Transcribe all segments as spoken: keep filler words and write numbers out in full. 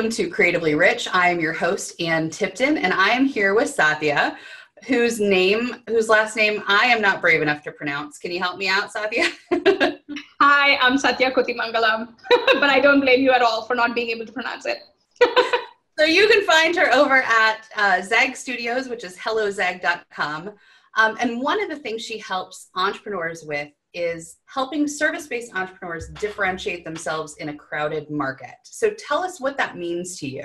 Welcome to Creatively Rich. I am your host, Anne Tipton, and I am here with Satya, whose name, whose last name I am not brave enough to pronounce. Can you help me out, Satya? Hi, I'm Satya Kutimangalam, but I don't blame you at all for not being able to pronounce it. So you can find her over at uh, Zag Studios, which is hello zag dot com. Um, and one of the things she helps entrepreneurs with is helping service-based entrepreneurs differentiate themselves in a crowded market. So tell us what that means to you.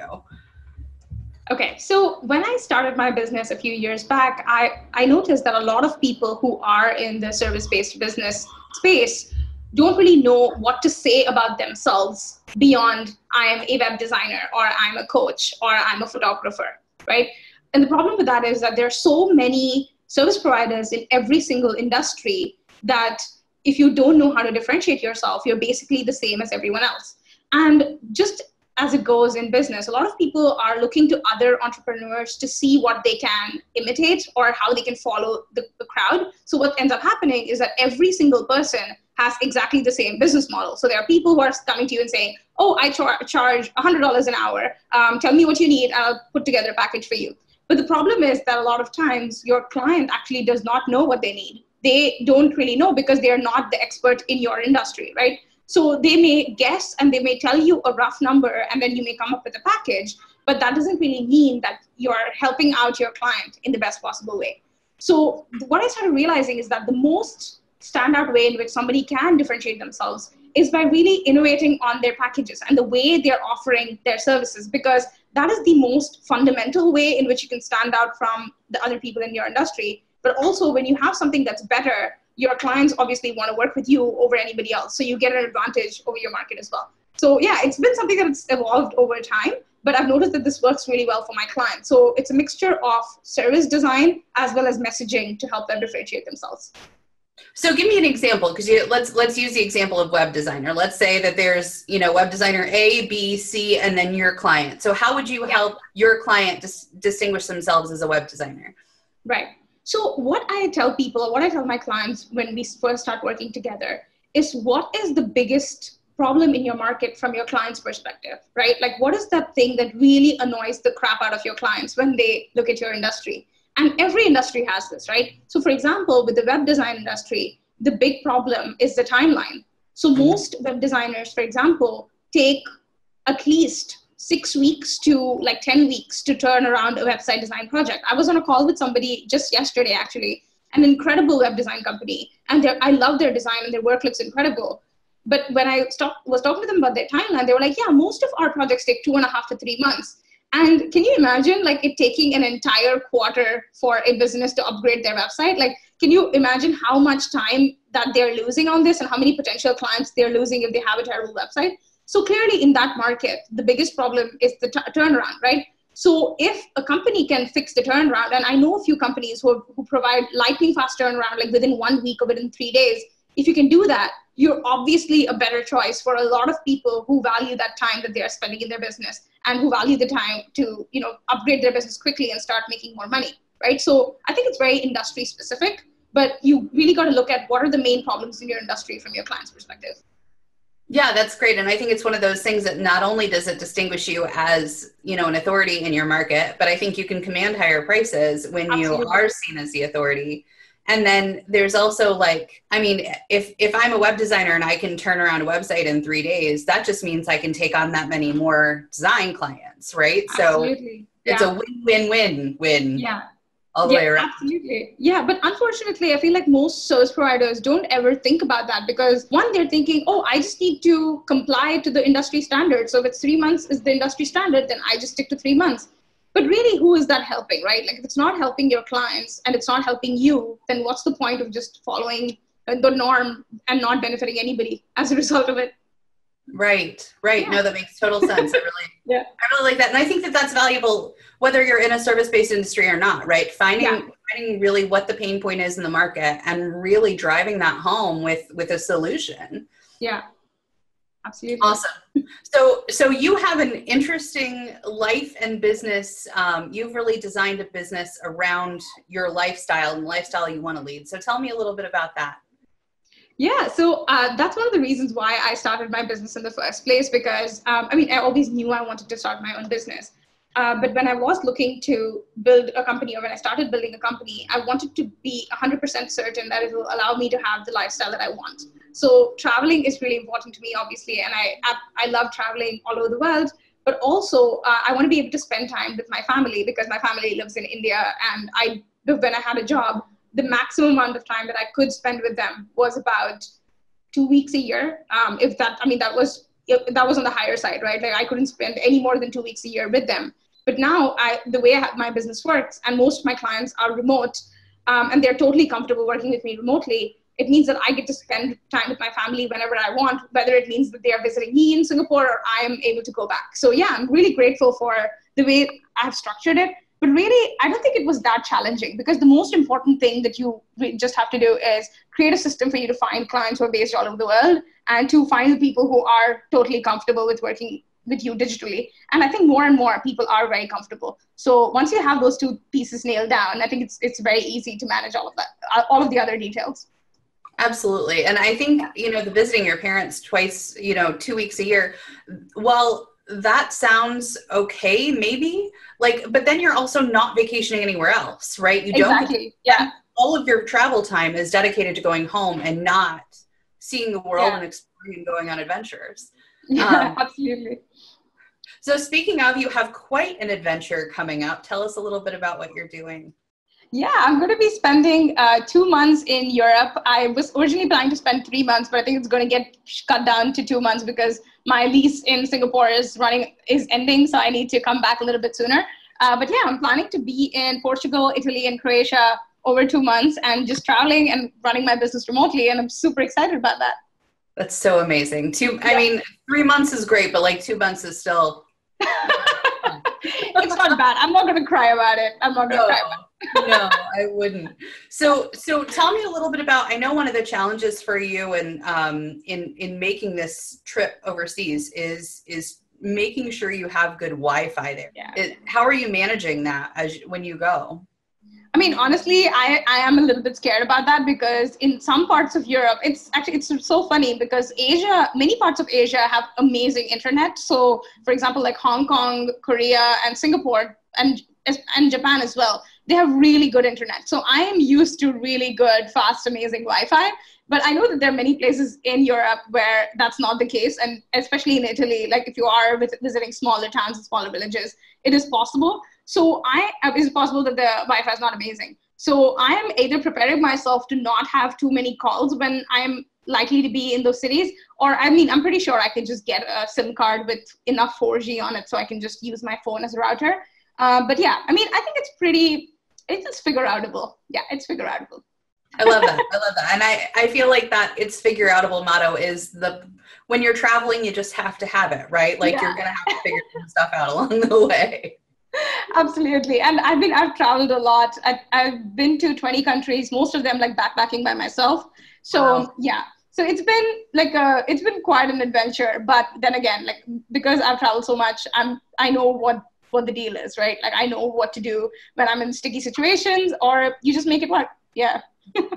Okay, so when I started my business a few years back, I, I noticed that a lot of people who are in the service-based business space don't really know what to say about themselves beyond I am a web designer, or I'm a coach, or I'm a photographer, right? And the problem with that is that there are so many service providers in every single industry that if you don't know how to differentiate yourself, you're basically the same as everyone else. And just as it goes in business, a lot of people are looking to other entrepreneurs to see what they can imitate or how they can follow the, the crowd. So what ends up happening is that every single person has exactly the same business model. So there are people who are coming to you and saying, oh, I char charge one hundred dollars an hour. Um, tell me what you need, and I'll put together a package for you. But the problem is that a lot of times your client actually does not know what they need. They don't really know because they are not the expert in your industry, right? So they may guess and they may tell you a rough number, and then you may come up with a package, but that doesn't really mean that you're helping out your client in the best possible way. So what I started realizing is that the most standout way in which somebody can differentiate themselves is by really innovating on their packages and the way they're offering their services, because that is the most fundamental way in which you can stand out from the other people in your industry. But also when you have something that's better, your clients obviously want to work with you over anybody else. So you get an advantage over your market as well. So yeah, it's been something that's evolved over time, but I've noticed that this works really well for my clients. So it's a mixture of service design as well as messaging to help them differentiate themselves. So give me an example, because let's let's use the example of web designer. Let's say that there's, you know, web designer A, B, C, and then your client. So how would you help your client dis distinguish themselves as a web designer? Right. So what I tell people, what I tell my clients when we first start working together is, what is the biggest problem in your market from your client's perspective, right? Like, what is that thing that really annoys the crap out of your clients when they look at your industry? And every industry has this, right? So for example, with the web design industry, the big problem is the timeline. So most web designers, for example, take at least six weeks to like ten weeks to turn around a website design project. I was on a call with somebody just yesterday, actually, an incredible web design company. And I love their design and their work looks incredible. But when I stopped, was talking to them about their timeline, they were like, yeah, most of our projects take two and a half to three months. And can you imagine like it taking an entire quarter for a business to upgrade their website? Like, can you imagine how much time that they're losing on this and how many potential clients they're losing if they have a terrible website? So clearly in that market, the biggest problem is the turnaround, right? So if a company can fix the turnaround, and I know a few companies who, who provide lightning fast turnaround, like within one week or within three days, if you can do that, you're obviously a better choice for a lot of people who value that time that they are spending in their business and who value the time to, you know, upgrade their business quickly and start making more money, right? So I think it's very industry specific, but you really got to look at what are the main problems in your industry from your client's perspective. Yeah, that's great. And I think it's one of those things that not only does it distinguish you as, you know, an authority in your market, but I think you can command higher prices when Absolutely. You are seen as the authority. And then there's also like, I mean, if, if I'm a web designer and I can turn around a website in three days, that just means I can take on that many more design clients, right? Absolutely. So yeah. It's a win-win-win-win. Yeah. All the yeah, way around. Absolutely. Yeah, but unfortunately, I feel like most service providers don't ever think about that, because one, they're thinking, oh, I just need to comply to the industry standard. So if it's three months is the industry standard, then I just stick to three months. But really, who is that helping, right? Like if it's not helping your clients and it's not helping you, then what's the point of just following the norm and not benefiting anybody as a result of it? Right, right. Yeah. No, that makes total sense. I really, yeah. I really like that. And I think that that's valuable, whether you're in a service-based industry or not, right? Finding, yeah. finding really what the pain point is in the market and really driving that home with, with a solution. Yeah, absolutely. Awesome. So, so you have an interesting life and business. Um, you've really designed a business around your lifestyle and lifestyle you want to lead. So tell me a little bit about that. Yeah, so uh, that's one of the reasons why I started my business in the first place, because um, I mean, I always knew I wanted to start my own business. Uh, but when I was looking to build a company, or when I started building a company, I wanted to be one hundred percent certain that it will allow me to have the lifestyle that I want. So traveling is really important to me, obviously, and I, I, I love traveling all over the world. But also, uh, I want to be able to spend time with my family, because my family lives in India, and I, when I had a job, the maximum amount of time that I could spend with them was about two weeks a year. Um, if that, I mean, that was that was on the higher side, right? Like I couldn't spend any more than two weeks a year with them. But now, I, the way I have my business works, and most of my clients are remote, um, and they're totally comfortable working with me remotely. It means that I get to spend time with my family whenever I want, whether it means that they are visiting me in Singapore or I am able to go back. So yeah, I'm really grateful for the way I have structured it. But really, I don't think it was that challenging, because the most important thing that you just have to do is create a system for you to find clients who are based all over the world, and to find people who are totally comfortable with working with you digitally. And I think more and more people are very comfortable. So once you have those two pieces nailed down, I think it's, it's very easy to manage all of that, all of the other details. Absolutely. And I think, you know, the visiting your parents twice, you know, two weeks a year, well, that sounds okay, maybe, like, but then you're also not vacationing anywhere else, right? You don't, exactly. Yeah. All of your travel time is dedicated to going home and not seeing the world, yeah, and exploring and going on adventures. Yeah, um, absolutely. So speaking of, you have quite an adventure coming up. Tell us a little bit about what you're doing. Yeah, I'm going to be spending uh, two months in Europe. I was originally planning to spend three months, but I think it's going to get cut down to two months because my lease in Singapore is running is ending, so I need to come back a little bit sooner. Uh, but yeah, I'm planning to be in Portugal, Italy, and Croatia over two months and just traveling and running my business remotely, and I'm super excited about that. That's so amazing. Two, I yeah. mean, three months is great, but like two months is still... It's not bad. I'm not going to cry about it. I'm not going to no. cry about it. No, I wouldn't. So, so tell me a little bit about, I know one of the challenges for you and um, in, in making this trip overseas is, is making sure you have good Wi-Fi there. Yeah. It, how are you managing that as when you go? I mean, honestly, I, I am a little bit scared about that, because in some parts of Europe, it's actually, it's so funny because Asia, many parts of Asia have amazing internet. So for example, like Hong Kong, Korea, and Singapore, and and Japan as well, they have really good internet. So I am used to really good, fast, amazing Wi-Fi, but I know that there are many places in Europe where that's not the case. And especially in Italy, like if you are visiting smaller towns and smaller villages, it is possible. So I, it's possible that the Wi-Fi is not amazing. So I am either preparing myself to not have too many calls when I'm likely to be in those cities, or I mean, I'm pretty sure I can just get a SIM card with enough four G on it so I can just use my phone as a router. Uh, but yeah, I mean, I think it's pretty, it's just figure outable. Yeah, it's figure outable. I love that. I love that. And I, I feel like that it's figure outable motto is the, when you're traveling, you just have to have it, right? Like yeah. you're going to have to figure some stuff out along the way. Absolutely. And I've been, I've traveled a lot. I, I've been to twenty countries, most of them like backpacking by myself. So wow. yeah. So it's been like a, it's been quite an adventure, but then again, like, because I've traveled so much, I'm, I know what what the deal is, right? Like I know what to do when I'm in sticky situations, or you just make it work. Yeah.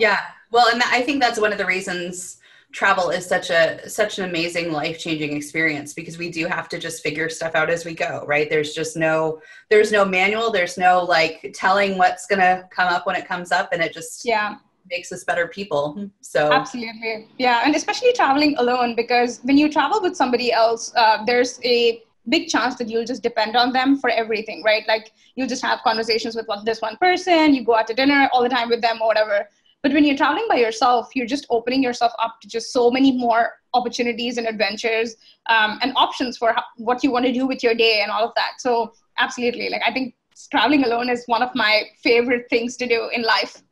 Yeah. Well, and I think that's one of the reasons travel is such a, such an amazing life-changing experience, because we do have to just figure stuff out as we go, right? There's just no, there's no manual. There's no like telling what's going to come up when it comes up, and it just yeah. makes us better people. So absolutely. Yeah. And especially traveling alone, because when you travel with somebody else, uh, there's a big chance that you'll just depend on them for everything, right? Like you'll just have conversations with one, this one person, you go out to dinner all the time with them or whatever. But when you're traveling by yourself, you're just opening yourself up to just so many more opportunities and adventures um, and options for how, what you want to do with your day and all of that. So absolutely. Like I think traveling alone is one of my favorite things to do in life.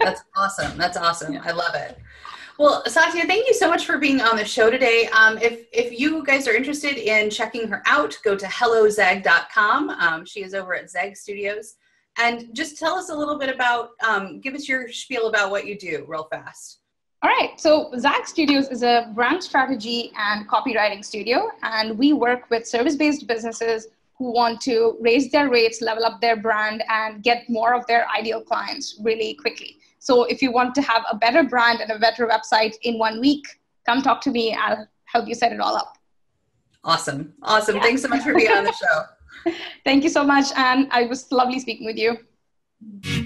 That's awesome. That's awesome. Yeah. I love it. Well, Satya, thank you so much for being on the show today. Um, if, if you guys are interested in checking her out, go to hello zag dot com. Um, she is over at Zag Studios. And just tell us a little bit about, um, give us your spiel about what you do real fast. All right. So Zag Studios is a brand strategy and copywriting studio. And we work with service-based businesses who want to raise their rates, level up their brand, and get more of their ideal clients really quickly. So if you want to have a better brand and a better website in one week, come talk to me. I'll help you set it all up. Awesome. Awesome. Yeah. Thanks so much for being on the show. Thank you so much. And it was lovely speaking with you.